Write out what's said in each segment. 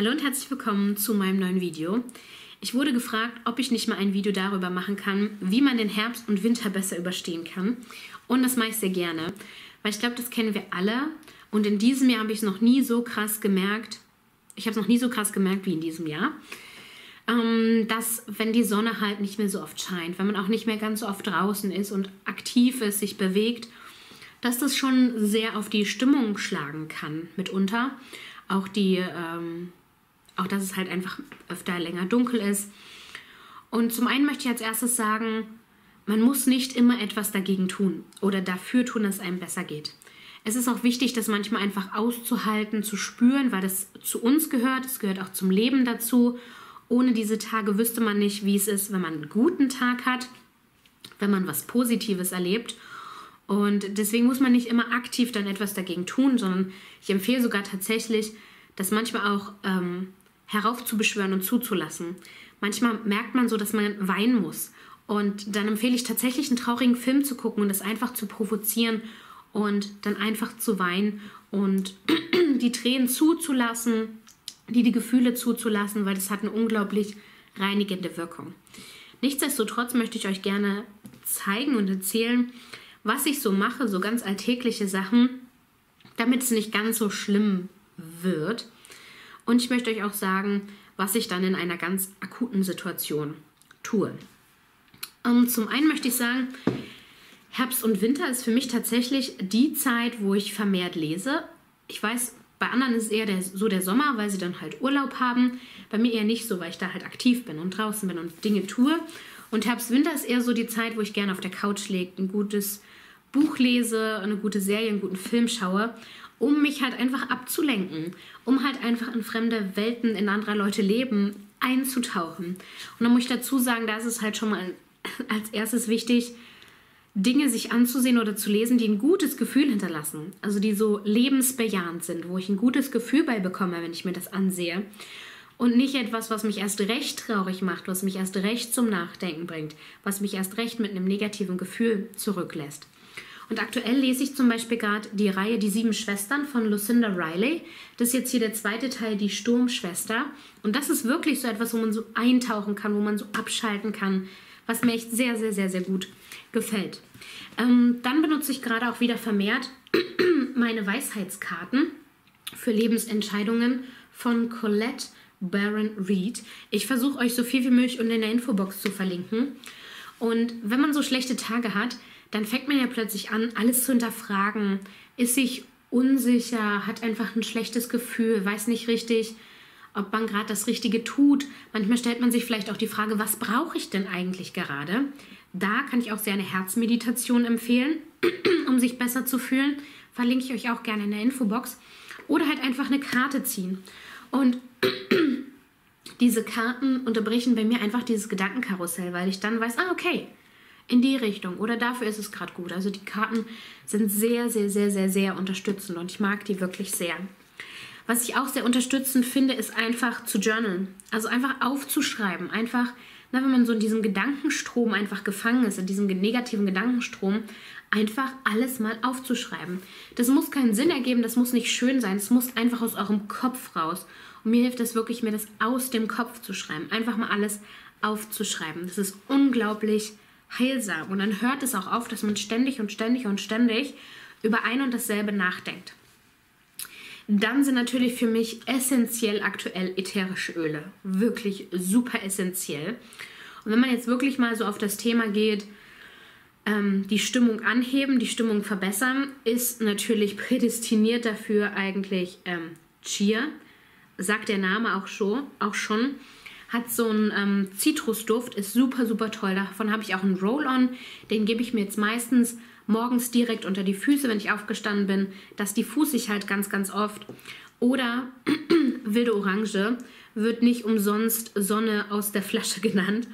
Hallo und herzlich willkommen zu meinem neuen Video. Ich wurde gefragt, ob ich nicht mal ein Video darüber machen kann, wie man den Herbst und Winter besser überstehen kann. Und das mache ich sehr gerne, weil ich glaube, das kennen wir alle. Und in diesem Jahr habe ich es noch nie so krass gemerkt, wie in diesem Jahr, dass wenn die Sonne halt nicht mehr so oft scheint, wenn man auch nicht mehr ganz so oft draußen ist und aktiv ist, sich bewegt, dass das schon sehr auf die Stimmung schlagen kann mitunter. Auch die... Auch, dass es halt einfach öfter länger dunkel ist. Und zum einen möchte ich als erstes sagen, man muss nicht immer etwas dagegen tun oder dafür tun, dass es einem besser geht. Es ist auch wichtig, das manchmal einfach auszuhalten, zu spüren, weil das zu uns gehört. Es gehört auch zum Leben dazu. Ohne diese Tage wüsste man nicht, wie es ist, wenn man einen guten Tag hat, wenn man was Positives erlebt. Und deswegen muss man nicht immer aktiv dann etwas dagegen tun, sondern ich empfehle sogar tatsächlich, das manchmal auch heraufzubeschwören und zuzulassen. Manchmal merkt man so, dass man weinen muss. Und dann empfehle ich tatsächlich, einen traurigen Film zu gucken und das einfach zu provozieren und dann einfach zu weinen und die Tränen zuzulassen, die Gefühle zuzulassen, weil das hat eine unglaublich reinigende Wirkung. Nichtsdestotrotz möchte ich euch gerne zeigen und erzählen, was ich so mache, so ganz alltägliche Sachen, damit es nicht ganz so schlimm wird. Und ich möchte euch auch sagen, was ich dann in einer ganz akuten Situation tue. Zum einen möchte ich sagen, Herbst und Winter ist für mich tatsächlich die Zeit, wo ich vermehrt lese. Ich weiß, bei anderen ist es eher so der Sommer, weil sie dann halt Urlaub haben. Bei mir eher nicht so, weil ich da halt aktiv bin und draußen bin und Dinge tue. Und Herbst, Winter ist eher so die Zeit, wo ich gerne auf der Couch liege, ein gutes Buch lese, eine gute Serie, einen guten Film schaue, um mich halt einfach abzulenken, um halt einfach in fremde Welten, in anderer Leute Leben einzutauchen. Und dann muss ich dazu sagen, da ist es halt schon mal als erstes wichtig, Dinge sich anzusehen oder zu lesen, die ein gutes Gefühl hinterlassen, also die so lebensbejahend sind, wo ich ein gutes Gefühl bei bekomme, wenn ich mir das ansehe. Und nicht etwas, was mich erst recht traurig macht, was mich erst recht zum Nachdenken bringt, was mich erst recht mit einem negativen Gefühl zurücklässt. Und aktuell lese ich zum Beispiel gerade die Reihe Die Sieben Schwestern von Lucinda Riley. Das ist jetzt hier der zweite Teil, Die Sturmschwester. Und das ist wirklich so etwas, wo man so eintauchen kann, wo man so abschalten kann, was mir echt sehr, sehr, sehr, sehr gut gefällt. Dann benutze ich gerade auch wieder vermehrt meine Weisheitskarten für Lebensentscheidungen von Colette Baron Reed. Ich versuche euch so viel wie möglich unten in der Infobox zu verlinken. Und wenn man so schlechte Tage hat, dann fängt man ja plötzlich an, alles zu hinterfragen, ist sich unsicher, hat einfach ein schlechtes Gefühl, weiß nicht richtig, ob man gerade das Richtige tut. Manchmal stellt man sich vielleicht auch die Frage, was brauche ich denn eigentlich gerade? Da kann ich auch sehr eine Herzmeditation empfehlen, um sich besser zu fühlen. Verlinke ich euch auch gerne in der Infobox. Oder halt einfach eine Karte ziehen. Und diese Karten unterbrechen bei mir einfach dieses Gedankenkarussell, weil ich dann weiß, ah, okay, in die Richtung oder dafür ist es gerade gut. Also die Karten sind sehr, sehr, sehr, sehr, sehr unterstützend und ich mag die wirklich sehr. Was ich auch sehr unterstützend finde, ist einfach zu journalen. Also einfach aufzuschreiben. Einfach, wenn man so in diesem Gedankenstrom einfach gefangen ist, in diesem negativen Gedankenstrom, einfach alles mal aufzuschreiben. Das muss keinen Sinn ergeben, das muss nicht schön sein, es muss einfach aus eurem Kopf raus. Und mir hilft es wirklich, mir das aus dem Kopf zu schreiben. Einfach mal alles aufzuschreiben. Das ist unglaublich heilsam. Und dann hört es auch auf, dass man ständig und ständig und ständig über ein und dasselbe nachdenkt. Dann sind natürlich für mich essentiell aktuell ätherische Öle. Wirklich super essentiell. Und wenn man jetzt wirklich mal so auf das Thema geht, die Stimmung anheben, die Stimmung verbessern, ist natürlich prädestiniert dafür eigentlich Chia. Sagt der Name auch schon. Hat so einen Zitrusduft, ist super, super toll. Davon habe ich auch einen Roll-On. Den gebe ich mir jetzt meistens morgens direkt unter die Füße, wenn ich aufgestanden bin. Das diffuse ich halt ganz, ganz oft. Oder wilde Orange, wird nicht umsonst Sonne aus der Flasche genannt.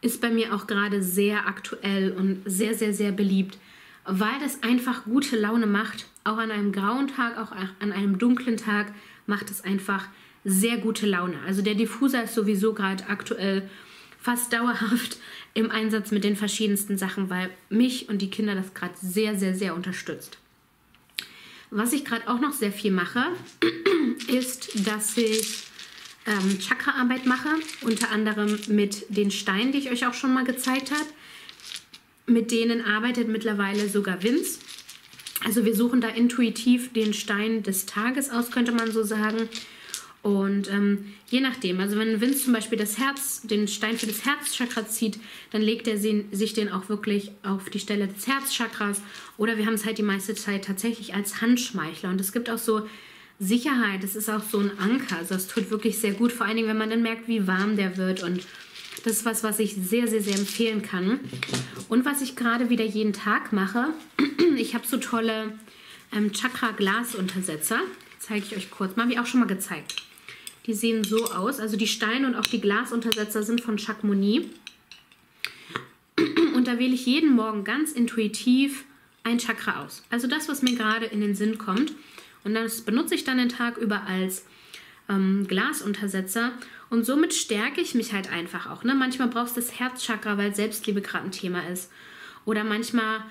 Ist bei mir auch gerade sehr aktuell und sehr, sehr, sehr beliebt, weil das einfach gute Laune macht. Auch an einem grauen Tag, auch an einem dunklen Tag macht es einfach sehr gute Laune. Also der Diffuser ist sowieso gerade aktuell fast dauerhaft im Einsatz mit den verschiedensten Sachen, weil mich und die Kinder das gerade sehr, sehr, sehr unterstützt. Was ich gerade auch noch sehr viel mache, ist, dass ich Chakraarbeit mache, unter anderem mit den Steinen, die ich euch auch schon mal gezeigt habe. Mit denen arbeitet mittlerweile sogar Vince. Also wir suchen da intuitiv den Stein des Tages aus, könnte man so sagen. Und je nachdem, also wenn Vince zum Beispiel das Herz, den Stein für das Herzchakra zieht, dann legt er sich den auch wirklich auf die Stelle des Herzchakras. Oder wir haben es halt die meiste Zeit tatsächlich als Handschmeichler. Und es gibt auch so Sicherheit, es ist auch so ein Anker. Also das tut wirklich sehr gut, vor allen Dingen, wenn man dann merkt, wie warm der wird. Und das ist was, was ich sehr, sehr, sehr empfehlen kann. Und was ich gerade wieder jeden Tag mache, ich habe so tolle Chakra-Glasuntersetzer. Zeige ich euch kurz mal, habe ich auch schon mal gezeigt. Die sehen so aus, also die Steine und auch die Glasuntersetzer sind von Chakmonie. Und da wähle ich jeden Morgen ganz intuitiv ein Chakra aus. Also das, was mir gerade in den Sinn kommt. Und das benutze ich dann den Tag über als Glasuntersetzer. Und somit stärke ich mich halt einfach auch. Ne? Manchmal brauchst du das Herzchakra, weil Selbstliebe gerade ein Thema ist. Oder manchmal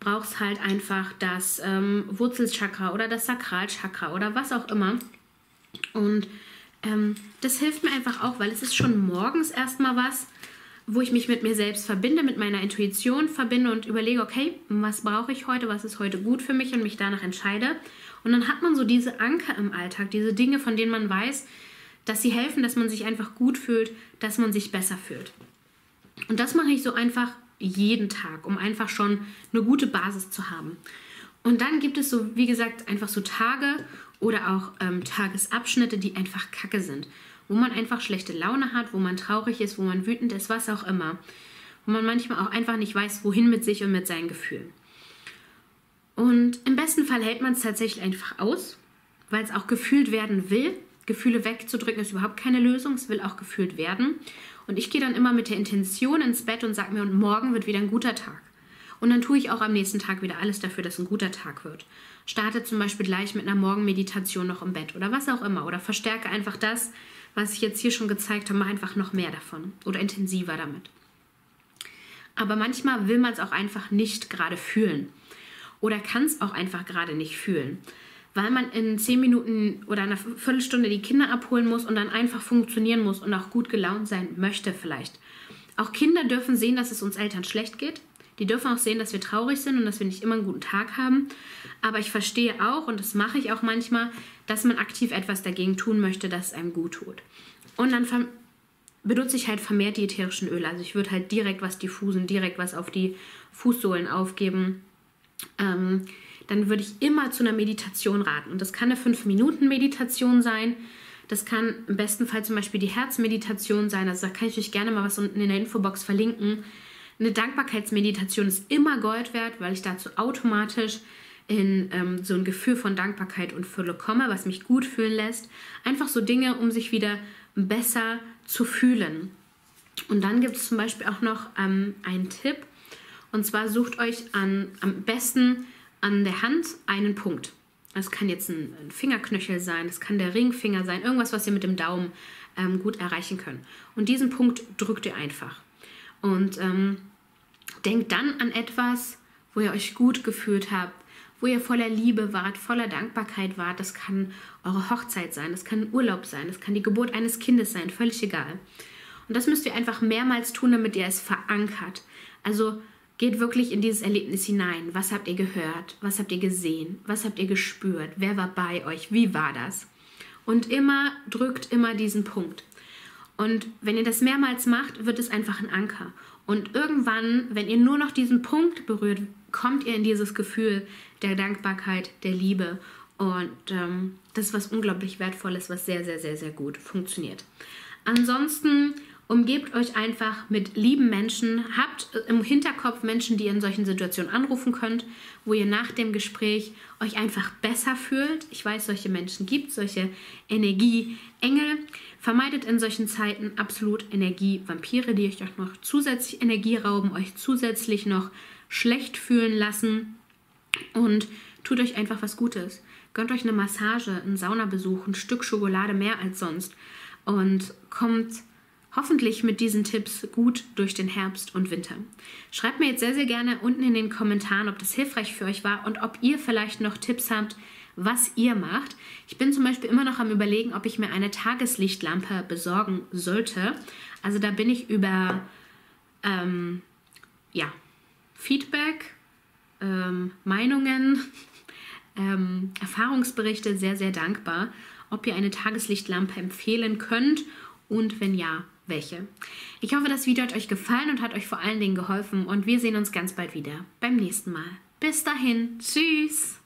brauchst halt einfach das Wurzelchakra oder das Sakralchakra oder was auch immer. Und das hilft mir einfach auch, weil es ist schon morgens erstmal was, wo ich mich mit mir selbst verbinde, mit meiner Intuition verbinde und überlege, okay, was brauche ich heute, was ist heute gut für mich und mich danach entscheide. Und dann hat man so diese Anker im Alltag, diese Dinge, von denen man weiß, dass sie helfen, dass man sich einfach gut fühlt, dass man sich besser fühlt. Und das mache ich so einfach jeden Tag, um einfach schon eine gute Basis zu haben. Und dann gibt es so, wie gesagt, einfach so Tage oder auch Tagesabschnitte, die einfach kacke sind, wo man einfach schlechte Laune hat, wo man traurig ist, wo man wütend ist, was auch immer. Wo man manchmal auch einfach nicht weiß, wohin mit sich und mit seinen Gefühlen. Und im besten Fall hält man es tatsächlich einfach aus, weil es auch gefühlt werden will. Gefühle wegzudrücken ist überhaupt keine Lösung, es will auch gefühlt werden. Und ich gehe dann immer mit der Intention ins Bett und sage mir, und morgen wird wieder ein guter Tag. Und dann tue ich auch am nächsten Tag wieder alles dafür, dass ein guter Tag wird. Starte zum Beispiel gleich mit einer Morgenmeditation noch im Bett oder was auch immer. Oder verstärke einfach das, was ich jetzt hier schon gezeigt habe, mach einfach noch mehr davon oder intensiver damit. Aber manchmal will man es auch einfach nicht gerade fühlen oder kann es auch einfach gerade nicht fühlen, weil man in 10 Minuten oder einer Viertelstunde die Kinder abholen muss und dann einfach funktionieren muss und auch gut gelaunt sein möchte vielleicht. Auch Kinder dürfen sehen, dass es uns Eltern schlecht geht. Die dürfen auch sehen, dass wir traurig sind und dass wir nicht immer einen guten Tag haben. Aber ich verstehe auch, und das mache ich auch manchmal, dass man aktiv etwas dagegen tun möchte, dass es einem gut tut. Und dann benutze ich halt vermehrt die ätherischen Öle. Also ich würde halt direkt was diffusen, direkt was auf die Fußsohlen aufgeben. Dann würde ich immer zu einer Meditation raten. Und das kann eine 5-Minuten-Meditation sein. Das kann im besten Fall zum Beispiel die Herzmeditation sein. Also da kann ich euch gerne mal was unten in der Infobox verlinken. Eine Dankbarkeitsmeditation ist immer Gold wert, weil ich dazu automatisch in so ein Gefühl von Dankbarkeit und Fülle komme, was mich gut fühlen lässt. Einfach so Dinge, um sich wieder besser zu fühlen. Und dann gibt es zum Beispiel auch noch einen Tipp. Und zwar sucht euch am besten an der Hand einen Punkt. Das kann jetzt ein Fingerknöchel sein, das kann der Ringfinger sein, irgendwas, was ihr mit dem Daumen gut erreichen könnt. Und diesen Punkt drückt ihr einfach. Und denkt dann an etwas, wo ihr euch gut gefühlt habt, wo ihr voller Liebe wart, voller Dankbarkeit wart. Das kann eure Hochzeit sein, das kann Urlaub sein, das kann die Geburt eines Kindes sein, völlig egal. Und das müsst ihr einfach mehrmals tun, damit ihr es verankert. Also geht wirklich in dieses Erlebnis hinein. Was habt ihr gehört? Was habt ihr gesehen? Was habt ihr gespürt? Wer war bei euch? Wie war das? Und immer drückt immer diesen Punkt. Und wenn ihr das mehrmals macht, wird es einfach ein Anker. Und irgendwann, wenn ihr nur noch diesen Punkt berührt, kommt ihr in dieses Gefühl der Dankbarkeit, der Liebe. Und das ist was unglaublich Wertvolles, was sehr, sehr, sehr, sehr gut funktioniert. Ansonsten umgebt euch einfach mit lieben Menschen. Habt im Hinterkopf Menschen, die ihr in solchen Situationen anrufen könnt, wo ihr nach dem Gespräch euch einfach besser fühlt. Ich weiß, solche Menschen gibt es, solche Energieengel. Vermeidet in solchen Zeiten absolut Energievampire, die euch auch noch zusätzlich Energie rauben, euch zusätzlich noch schlecht fühlen lassen und tut euch einfach was Gutes. Gönnt euch eine Massage, einen Saunabesuch, ein Stück Schokolade mehr als sonst und kommt hoffentlich mit diesen Tipps gut durch den Herbst und Winter. Schreibt mir jetzt sehr, sehr gerne unten in den Kommentaren, ob das hilfreich für euch war und ob ihr vielleicht noch Tipps habt, was ihr macht. Ich bin zum Beispiel immer noch am Überlegen, ob ich mir eine Tageslichtlampe besorgen sollte. Also da bin ich über ja, Feedback, Meinungen, Erfahrungsberichte sehr, sehr dankbar, ob ihr eine Tageslichtlampe empfehlen könnt und wenn ja, welche. Ich hoffe, das Video hat euch gefallen und hat euch vor allen Dingen geholfen und wir sehen uns ganz bald wieder beim nächsten Mal. Bis dahin, tschüss!